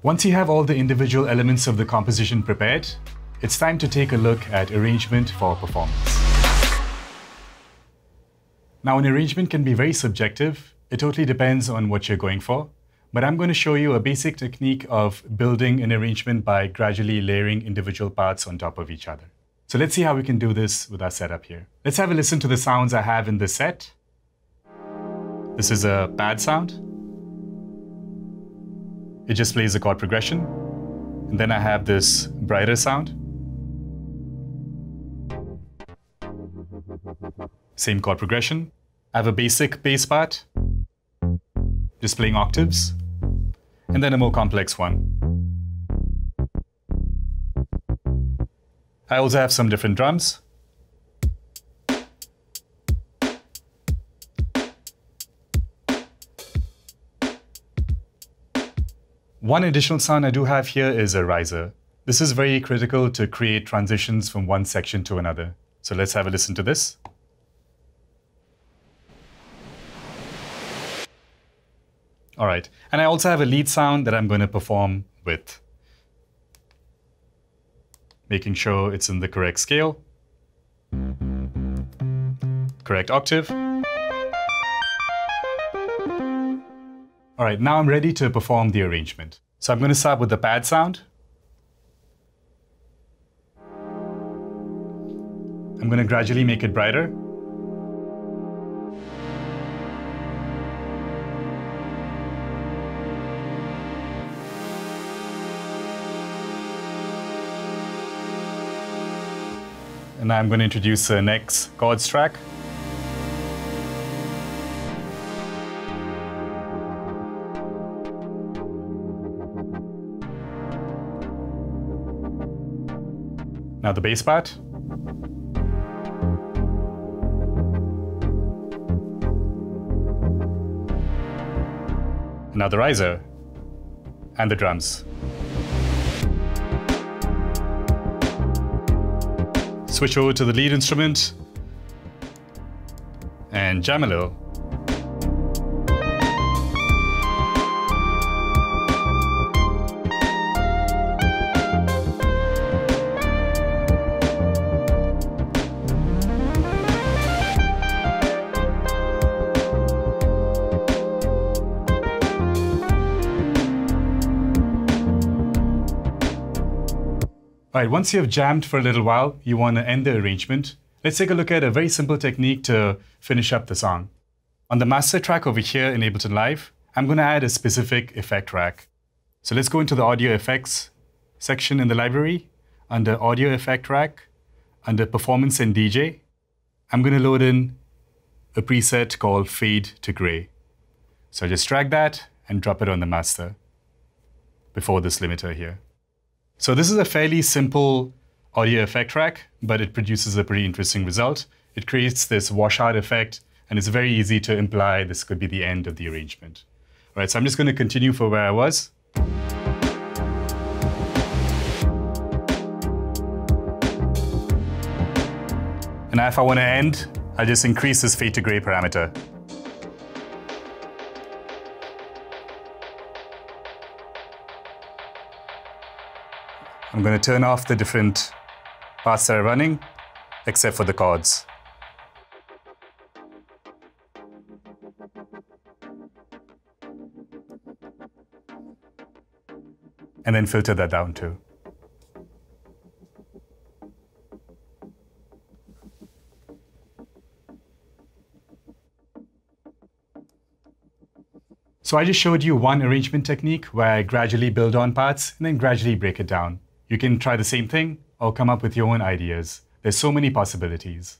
Once you have all the individual elements of the composition prepared, it's time to take a look at arrangement for performance. Now, an arrangement can be very subjective. It totally depends on what you're going for. But I'm going to show you a basic technique of building an arrangement by gradually layering individual parts on top of each other. So let's see how we can do this with our setup here. Let's have a listen to the sounds I have in this set. This is a pad sound. It just plays a chord progression. And then I have this brighter sound. Same chord progression. I have a basic bass part, just playing octaves, and then a more complex one. I also have some different drums. One additional sound I do have here is a riser. This is very critical to create transitions from one section to another. So let's have a listen to this. All right, and I also have a lead sound that I'm going to perform with, making sure it's in the correct scale, correct octave. All right, now I'm ready to perform the arrangement. So I'm going to start with the pad sound. I'm going to gradually make it brighter. And I'm going to introduce the next chords track. Now the bass part. Now the riser and the drums. Switch over to the lead instrument and jam a little. All right, once you have jammed for a little while, you want to end the arrangement. Let's take a look at a very simple technique to finish up the song. On the master track over here in Ableton Live, I'm going to add a specific effect rack. So let's go into the audio effects section in the library, under audio effect rack, under performance and DJ. I'm going to load in a preset called Fade to Gray. So just drag that and drop it on the master before this limiter here. So this is a fairly simple audio effect track, but it produces a pretty interesting result. It creates this washout effect, and it's very easy to imply this could be the end of the arrangement. All right, so I'm just going to continue for where I was. And now if I want to end, I just increase this fade to gray parameter. I'm going to turn off the different parts that are running, except for the chords. And then filter that down too. So I just showed you one arrangement technique where I gradually build on parts and then gradually break it down. You can try the same thing or come up with your own ideas. There's so many possibilities.